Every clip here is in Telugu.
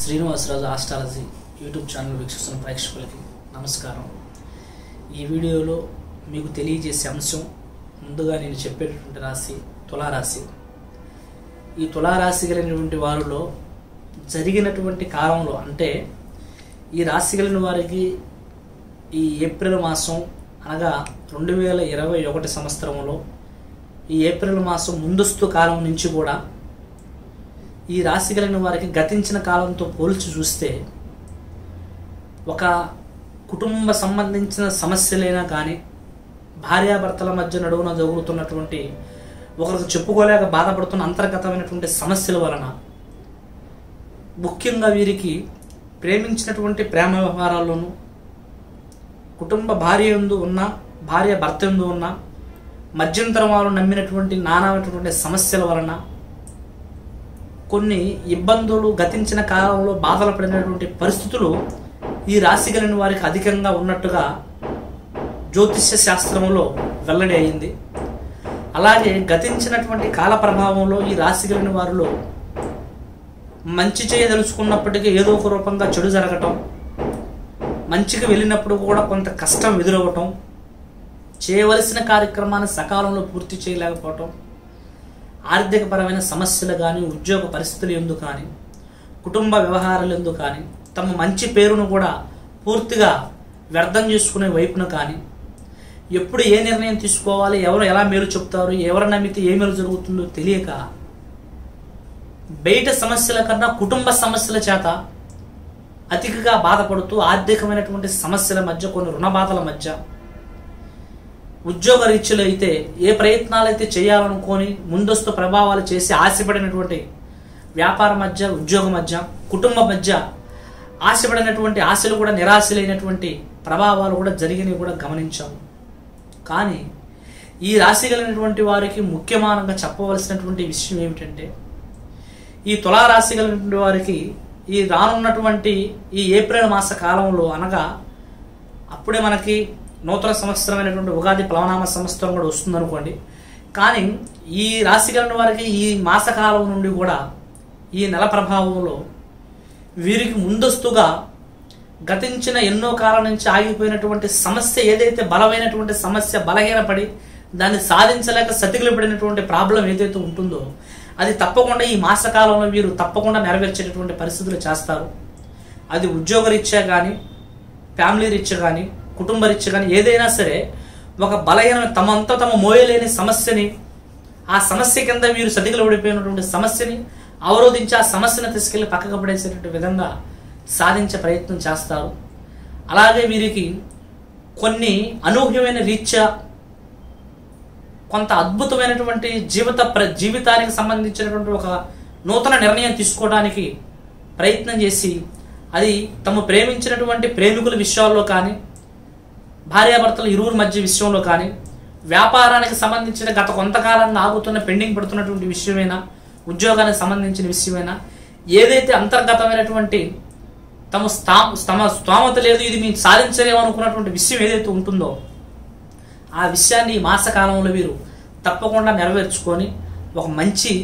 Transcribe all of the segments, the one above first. श्रीनिवासराजु आस्ट्रालजी यूट्यूब चैनल वीक्षिस्तुन्न प्रेक्षकुलकु नमस्कारं। ई वीडियोलो मीकु तेलियजेसे अंशं मुंदुगा नेनु चेप्पेटुवंटि राशि तुला राशि। ई तुला राशि गलैनटुवंटि वारिलो जरिगिनटुवंटि कालंलो अंटे ई राशि गलैन वारिकि ई एप्रिल मासं అనగా 2021 సంవత్సరంలో ఈ ఏప్రిల్ మాసం ముందస్తు కాలం నుంచి కూడా ఈ రాశి కలిగిన వారికి గతించిన కాలంతో పోల్చి చూస్తే ఒక కుటుంబ సంబంధించిన సమస్యలేనా కానీ భార్యాభర్తల మధ్య నడువున జరుగుతున్నటువంటి ఒకరికి చెప్పుకోలేక బాధపడుతున్న అంతర్గతమైనటువంటి సమస్యల వలన ముఖ్యంగా వీరికి ప్రేమించినటువంటి ప్రేమ వ్యవహారాల్లోనూ కుటుంబ భార్యందు ఉన్న భార్య భర్తందు ఉన్న మధ్యంతరం వారు నమ్మినటువంటి నానాటువంటి సమస్యల వలన కొన్ని ఇబ్బందులు గతించిన కాలంలో బాధలు పడినటువంటి పరిస్థితులు ఈ రాశి కలిగిన వారికి అధికంగా ఉన్నట్టుగా జ్యోతిష్య శాస్త్రంలో వెల్లడి అయ్యింది। అలాగే గతించినటువంటి కాల ప్రభావంలో ఈ రాశి కలిగిన వారిలో మంచి చేయదలుచుకున్నప్పటికీ ఏదో ఒక రూపంగా చెడు జరగటం, మంచికి వెళ్ళినప్పుడు కూడా కొంత కష్టం ఎదురవటం, చేయవలసిన కార్యక్రమాన్ని సకాలంలో పూర్తి చేయలేకపోవటం, ఆర్థికపరమైన సమస్యలు కానీ ఉద్యోగ పరిస్థితులు ఎందుకు కానీ కుటుంబ వ్యవహారాలు ఎందుకు కానీ తమ మంచి పేరును కూడా పూర్తిగా వ్యర్థం చేసుకునే వైపును కానీ ఎప్పుడు ఏ నిర్ణయం తీసుకోవాలి, ఎవరు ఎలా మేలు చెప్తారు, ఎవరు నమ్మితే ఏ మేలు జరుగుతుందో తెలియక బయట సమస్యల కన్నా కుటుంబ సమస్యల చేత అతిగా బాధపడుతూ ఆర్థికమైనటువంటి సమస్యల మధ్య కొన్ని రుణ బాధల మధ్య ఉద్యోగ రీత్యాలు అయితే ఏ ప్రయత్నాలు అయితే చేయాలనుకొని ముందస్తు ప్రభావాలు చేసి ఆశపడినటువంటి వ్యాపార మధ్య ఉద్యోగం మధ్య కుటుంబ మధ్య ఆశపడినటువంటి ఆశలు కూడా నిరాశలైనటువంటి ప్రభావాలు కూడా జరిగినవి కూడా గమనించాము। కానీ ఈ రాశి కలిగినటువంటి వారికి ముఖ్యమానంగా చెప్పవలసినటువంటి విషయం ఏమిటంటే ఈ తులా రాశి కలిగినటువంటి వారికి ఈ రానున్నటువంటి ఈ ఏప్రిల్ మాస కాలంలో అనగా అప్పుడే మనకి నూతన సంవత్సరమైనటువంటి ఉగాది ప్లవనామ సంవత్సరం కూడా వస్తుంది అనుకోండి। కానీ ఈ రాశి కలిగిన వారికి ఈ మాసకాలం నుండి కూడా ఈ నెల ప్రభావంలో వీరికి ముందస్తుగా గతించిన ఎన్నో కాలం నుంచి ఆగిపోయినటువంటి సమస్య ఏదైతే బలమైనటువంటి సమస్య బలహీనపడి దాన్ని సాధించలేక సతికిలబడినటువంటి ప్రాబ్లం ఏదైతే ఉంటుందో అది తప్పకుండా ఈ మాసకాలంలో వీరు తప్పకుండా నెరవేర్చేటటువంటి పరిస్థితులు చేస్తారు। అది ఉద్యోగ రీత్యా కానీ ఫ్యామిలీ రీత్యా కానీ కుటుంబ రీత్యా కానీ ఏదైనా సరే ఒక బలహీన తమంతా తమ మోయలేని సమస్యని ఆ సమస్య కింద వీరు సతికిల పడిపోయినటువంటి సమస్యని అవరోధించి ఆ సమస్యను తీసుకెళ్లి పక్కకు పడేసేటువంటి విధంగా సాధించే ప్రయత్నం చేస్తారు। అలాగే వీరికి కొన్ని అనూహ్యమైన రీత్యా కొంత అద్భుతమైనటువంటి జీవితానికి సంబంధించినటువంటి ఒక నూతన నిర్ణయం తీసుకోవడానికి ప్రయత్నం చేసి అది తమ ప్రేమించినటువంటి ప్రేమికుల విషయాల్లో కానీ భార్యాభర్తల ఇరువురి మధ్య విషయంలో కానీ వ్యాపారానికి సంబంధించిన గత కొంతకాలంగా ఆగుతున్న పెండింగ్ పడుతున్నటువంటి విషయమైనా ఉద్యోగానికి సంబంధించిన విషయమైనా ఏదైతే అంతర్గతమైనటువంటి తమ స్తోమత లేదు ఇది మేము సాధించలేము అనుకున్నటువంటి విషయం ఏదైతే ఉంటుందో ఆ విషయాన్ని ఈ మాసకాలంలో వీరు తప్పకుండా నెరవేర్చుకొని ఒక మంచి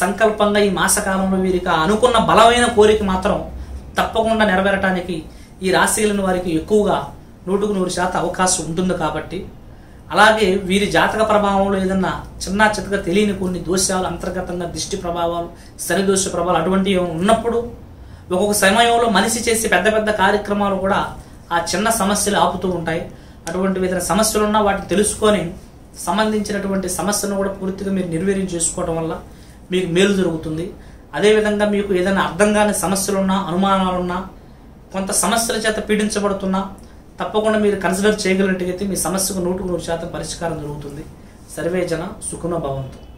సంకల్పంగా ఈ మాసకాలంలో వీరికి అనుకున్న బలమైన కోరిక మాత్రం తప్పకుండా నెరవేరటానికి ఈ రాశి కలిగిన వారికి ఎక్కువగా 100% అవకాశం ఉంటుంది। కాబట్టి అలాగే వీరి జాతక ప్రభావంలో ఏదన్నా చిన్న చితక తెలియని కొన్ని దోషాలు అంతర్గతంగా దిష్టి ప్రభావాలు శనిదోష ప్రభావాలు అటువంటివి ఉన్నప్పుడు ఒక్కొక్క సమయంలో మనిషి చేసే పెద్ద పెద్ద కార్యక్రమాలు కూడా ఆ చిన్న సమస్యలు ఆపుతూ ఉంటాయి। అటువంటి విధంగా సమస్యలు ఉన్నా వాటిని తెలుసుకొని సంబంధించినటువంటి సమస్యను కూడా పూర్తిగా మీరు నిర్వీర్యం చేసుకోవడం వల్ల మీకు మేలు జరుగుతుంది। అదేవిధంగా మీకు ఏదైనా అర్థం కాని సమస్యలున్నా అనుమానాలున్నా కొంత సమస్యల చేత పీడించబడుతున్నా తప్పకుండా మీరు కన్సిడర్ చేయగలిగినట్టయితే మీ సమస్యకు 100% పరిష్కారం జరుగుతుంది। సర్వేజన సుఖనో భవంతు।